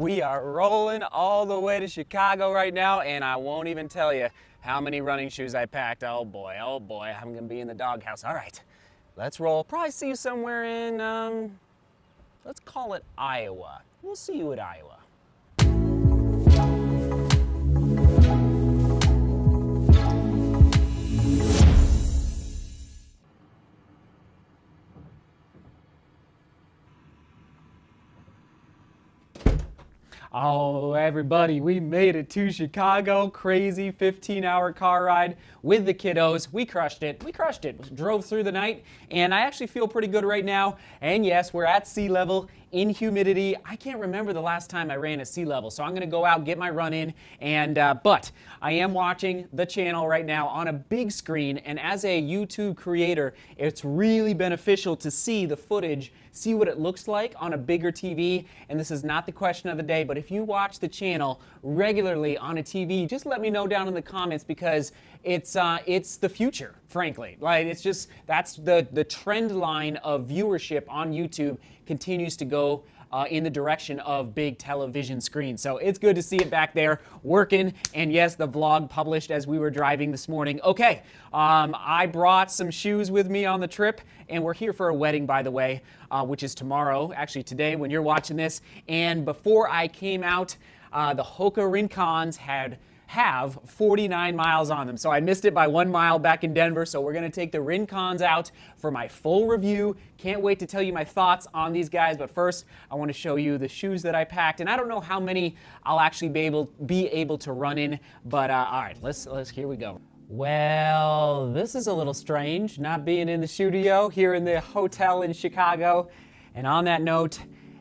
We are rolling all the way to Chicago right now, and I won't even tell you how many running shoes I packed. Oh boy, I'm gonna be in the doghouse. All right, let's roll. Probably see you somewhere in, let's call it Iowa. We'll see you at Iowa. Oh, everybody, we made it to Chicago. Crazy 15-hour car ride with the kiddos. We crushed it. We crushed it. Drove through the night, and I actually feel pretty good right now. And yes, we're at sea level in humidity. I can't remember the last time I ran at sea level, so I'm going to go out, get my run in, and but I am watching the channel right now on a big screen, and as a YouTube creator, it's really beneficial to see the footage, see what it looks like on a bigger TV, and this is not the question of the day, but if you watch the channel regularly on a TV, just let me know down in the comments, because it's the future, frankly. Like, it's just, that's the trend line of viewership on YouTube continues to go in the direction of big television screens. So it's good to see it back there working. And yes, the vlog published as we were driving this morning. Okay, I brought some shoes with me on the trip, and we're here for a wedding, by the way, which is tomorrow, actually today when you're watching this. And before I came out, the Hoka Rincons have 49 miles on them. So I missed it by 1 mile back in Denver, so we're gonna take the Rincons out for my full review. Can't wait to tell you my thoughts on these guys, but first I wanna show you the shoes that I packed, and I don't know how many I'll actually be able to run in, but all right, let's here we go. Well, this is a little strange, not being in the studio, here in the hotel in Chicago. And on that note,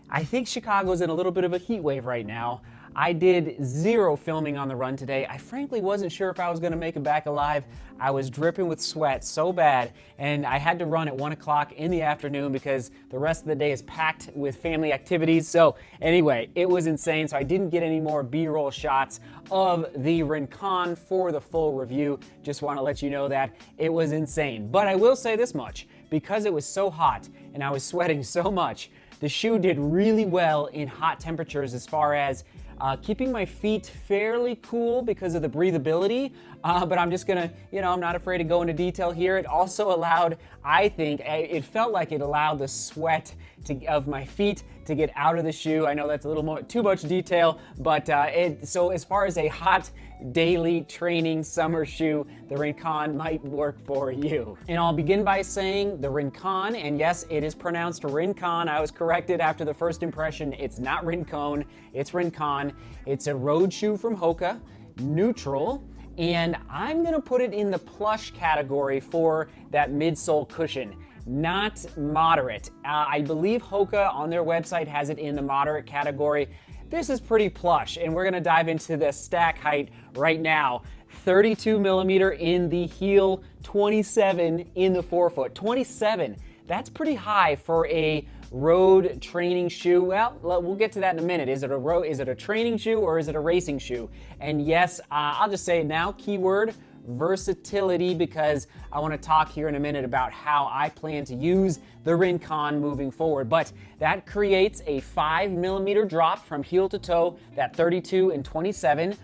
I think Chicago's in a little bit of a heat wave right now. I did zero filming on the run today. I frankly wasn't sure if I was gonna make it back alive. I was dripping with sweat so bad, and I had to run at 1 o'clock in the afternoon because the rest of the day is packed with family activities. So anyway, it was insane. So I didn't get any more B-roll shots of the Rincon for the full review. Just wanna let you know that it was insane. But I will say this much, because it was so hot and I was sweating so much, the shoe did really well in hot temperatures as far as keeping my feet fairly cool because of the breathability, but I'm just gonna, you know, I'm not afraid to go into detail here. It also allowed, I think, it felt like it allowed the sweat of my feet to get out of the shoe. I know that's a little more, too much detail, but so as far as a hot daily training summer shoe, the Rincon might work for you. And I'll begin by saying the Rincon, and yes, it is pronounced Rincon. I was corrected after the first impression. It's not Rincon, it's Rincon. It's a road shoe from Hoka, neutral, and I'm gonna put it in the plush category for that midsole cushion. Not moderate. I believe Hoka on their website has it in the moderate category. This is pretty plush, and we're gonna dive into the stack height right now. 32 millimeter in the heel, 27 in the forefoot. 27, that's pretty high for a road training shoe. Well, we'll get to that in a minute. Is it a training shoe or is it a racing shoe? And yes, I'll just say now, keyword, versatility, because I want to talk here in a minute about how I plan to use the Rincon moving forward. But that creates a 5 millimeter drop from heel to toe, that 32 and 27,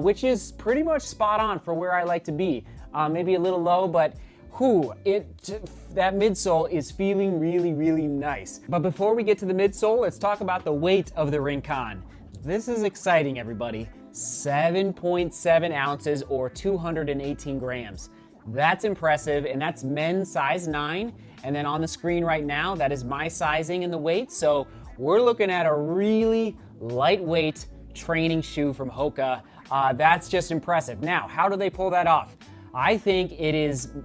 which is pretty much spot on for where I like to be. Maybe a little low, but that midsole is feeling really, really nice. But before we get to the midsole, let's talk about the weight of the Rincon. This is exciting, everybody. 7.7 ounces or 218 grams. That's impressive, and that's men's size 9. And then on the screen right now, that is my sizing and the weight. So we're looking at a really lightweight training shoe from Hoka. That's just impressive. Now, how do they pull that off? I think it's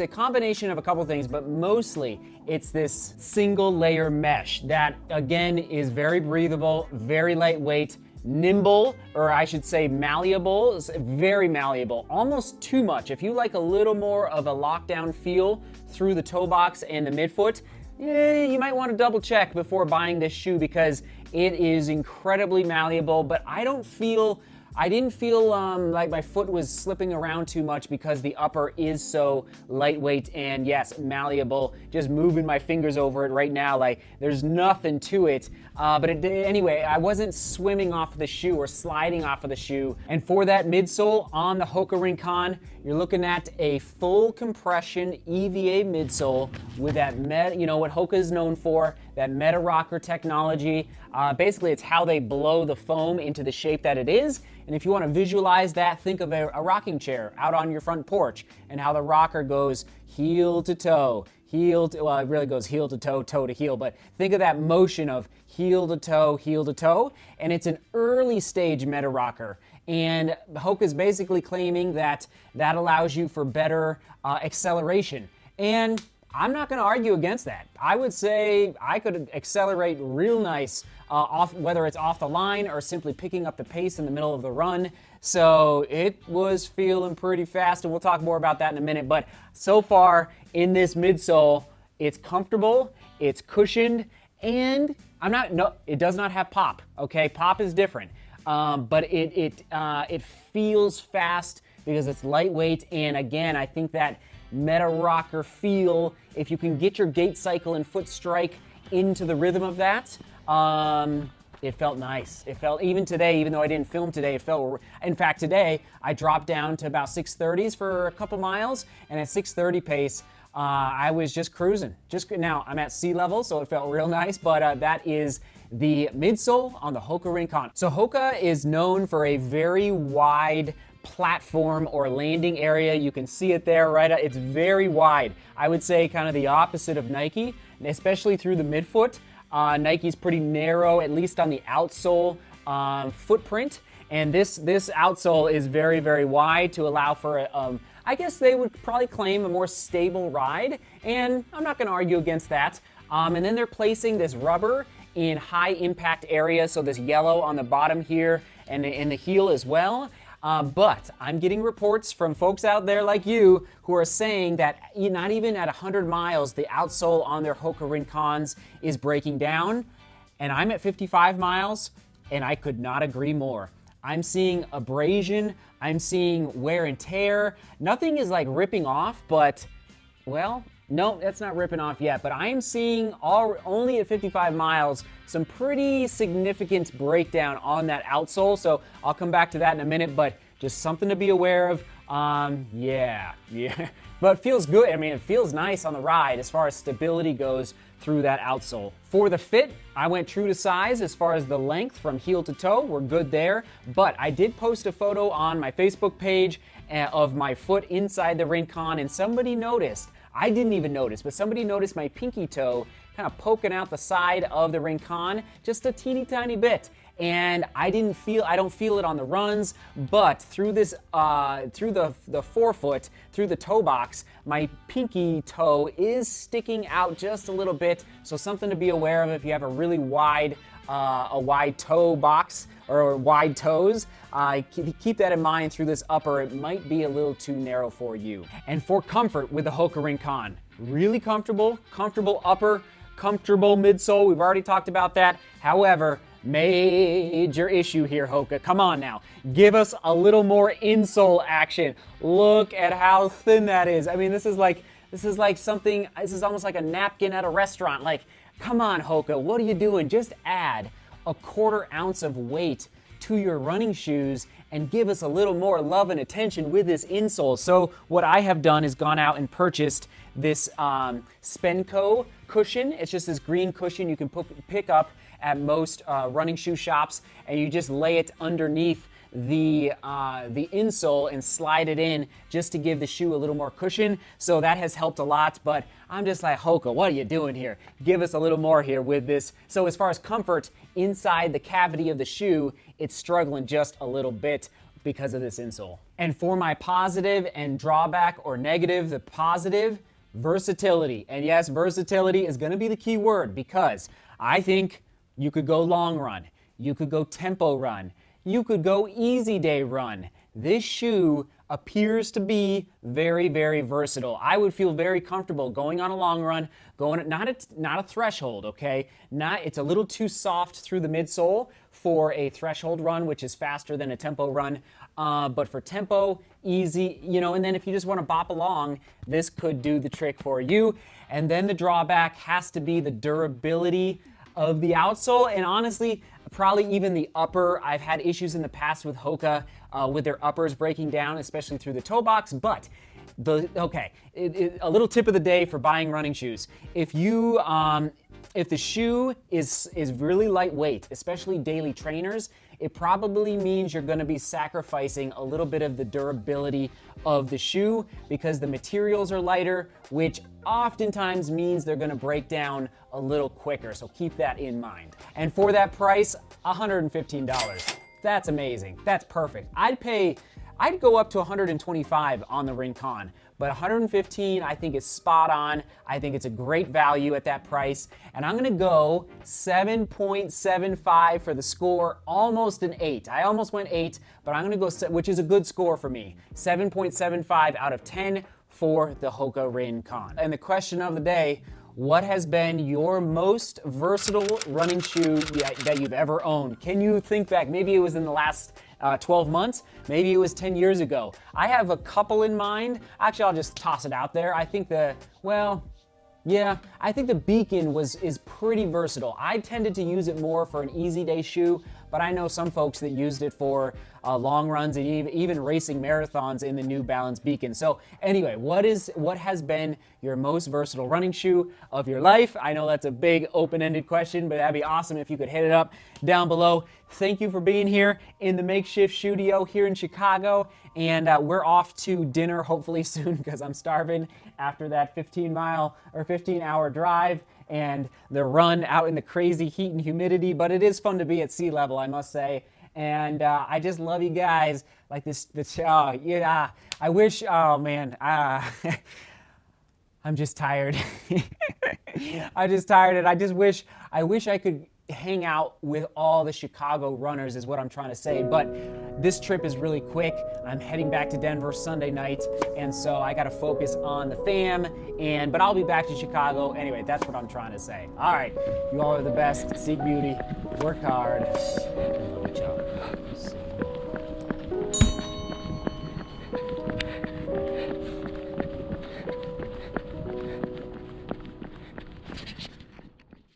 a combination of a couple things, but mostly it's this single layer mesh that, again, is very breathable, very lightweight, nimble, or I should say malleable. It's very malleable, almost too much. If you like a little more of a lockdown feel through the toe box and the midfoot, you might want to double check before buying this shoe because it is incredibly malleable, but I don't feel I didn't feel like my foot was slipping around too much because the upper is so lightweight and yes, malleable. Just moving my fingers over it right now, like there's nothing to it. Anyway, I wasn't swimming off of the shoe or sliding off of the shoe. And for that midsole on the Hoka Rincon, you're looking at a full compression EVA midsole with that, you know what Hoka is known for, that MetaRocker technology. Basically, it's how they blow the foam into the shape that it is. And if you want to visualize that, think of a rocking chair out on your front porch and how the rocker goes heel to toe, heel to, well, it really goes heel to toe, toe to heel, but think of that motion of heel to toe, and it's an early stage MetaRocker. And Hoka is basically claiming that that allows you for better acceleration. And I'm not going to argue against that. I would say I could accelerate real nice, off, whether it's off the line or simply picking up the pace in the middle of the run. So it was feeling pretty fast, and we'll talk more about that in a minute. But so far in this midsole, it's comfortable, it's cushioned, and it does not have pop. Okay, pop is different, but it feels fast because it's lightweight. And again, I think that MetaRocker feel, if you can get your gait cycle and foot strike into the rhythm of that, it felt nice. It felt, even today, even though I didn't film today, it felt, in fact today I dropped down to about 6:30s for a couple miles, and at 6:30 pace I was just cruising. Now I'm at sea level, so it felt real nice, but that is the midsole on the Hoka Rincon. So Hoka is known for a very wide platform or landing area. You can see it there, right? It's very wide. I would say kind of the opposite of Nike, especially through the midfoot. Nike's pretty narrow, at least on the outsole footprint, and this outsole is very, very wide to allow for a, I guess they would probably claim a more stable ride, and I'm not going to argue against that. And then they're placing this rubber in high impact areas, so this yellow on the bottom here and in the heel as well. But I'm getting reports from folks out there like you who are saying that not even at 100 miles, the outsole on their Hoka Rincons is breaking down. And I'm at 55 miles, and I could not agree more. I'm seeing abrasion, I'm seeing wear and tear. Nothing is like ripping off, but, well, no, that's not ripping off yet, but I am seeing only at 55 miles some pretty significant breakdown on that outsole, so I'll come back to that in a minute, but just something to be aware of. But it feels good. I mean, it feels nice on the ride as far as stability goes through that outsole. For the fit, I went true to size as far as the length from heel to toe. We're good there, but I did post a photo on my Facebook page of my foot inside the Rincon, and somebody noticed. I didn't even notice, but somebody noticed my pinky toe kind of poking out the side of the Rincon just a teeny tiny bit. And I don't feel it on the runs, but through this, through the forefoot, through the toe box, my pinky toe is sticking out just a little bit. So something to be aware of if you have a really wide, wide toe box or wide toes. Keep that in mind through this upper. It might be a little too narrow for you. And for comfort with the Hoka Rincon, really comfortable, comfortable upper, comfortable midsole. We've already talked about that. However, major issue here, Hoka. Come on now. Give us a little more insole action. Look at how thin that is. I mean, this is almost like a napkin at a restaurant. Like, come on, Hoka, what are you doing? Just add a 1/4 ounce of weight to your running shoes and give us a little more love and attention with this insole. So what I have done is gone out and purchased this Spenco cushion. It's just this green cushion you can pick up at most running shoe shops, and you just lay it underneath the insole and slide it in just to give the shoe a little more cushion. So that has helped a lot, but I'm just like, Hoka, what are you doing here? Give us a little more here with this. So as far as comfort inside the cavity of the shoe, it's struggling just a little bit because of this insole. And for my positive and drawback or negative, the positive, versatility. And yes, versatility is going to be the key word, because I think you could go long run, you could go tempo run, you could go easy day run. This shoe appears to be very, very versatile. I would feel very comfortable going on a long run, going not a threshold, okay? It's a little too soft through the midsole for a threshold run, which is faster than a tempo run. But for tempo, easy, you know, and then if you just want to bop along, this could do the trick for you. And then the drawback has to be the durability of the outsole, and honestly, probably even the upper. I've had issues in the past with Hoka with their uppers breaking down, especially through the toe box, but a little tip of the day for buying running shoes. If you, if the shoe is really lightweight, especially daily trainers, it probably means you're gonna be sacrificing a little bit of the durability of the shoe because the materials are lighter, which oftentimes means they're gonna break down a little quicker. So keep that in mind. And for that price, $115. That's amazing. That's perfect. I'd go up to $125 on the Rincon, but $115 I think is spot on. I think it's a great value at that price, and I'm gonna go 7.75 for the score, almost an 8. I almost went 8, but I'm gonna go, which is a good score for me, 7.75 out of 10 for the Hoka Rincon. And the question of the day, what has been your most versatile running shoe that you've ever owned? Can you think back? Maybe it was in the last 12 months, maybe it was 10 years ago. I have a couple in mind. Actually, I'll just toss it out there. I think I think the Beacon is pretty versatile. I tended to use it more for an easy day shoe, but I know some folks that used it for long runs and even racing marathons in the New Balance Beacon. So anyway, what has been your most versatile running shoe of your life? I know that's a big open-ended question, but that'd be awesome if you could hit it up down below. Thank you for being here in the makeshift studio here in Chicago, and we're off to dinner hopefully soon because I'm starving after that 15-hour drive and the run out in the crazy heat and humidity, but it is fun to be at sea level, I must say. And I just love you guys like this. I wish, oh man, I'm just tired. I'm just tired, and I wish I could hang out with all the Chicago runners is what I'm trying to say, but this trip is really quick. I'm heading back to Denver Sunday night, and so I gotta focus on the fam, but I'll be back to Chicago. Anyway, that's what I'm trying to say. All right, you all are the best. Seek beauty, work hard, and love each other.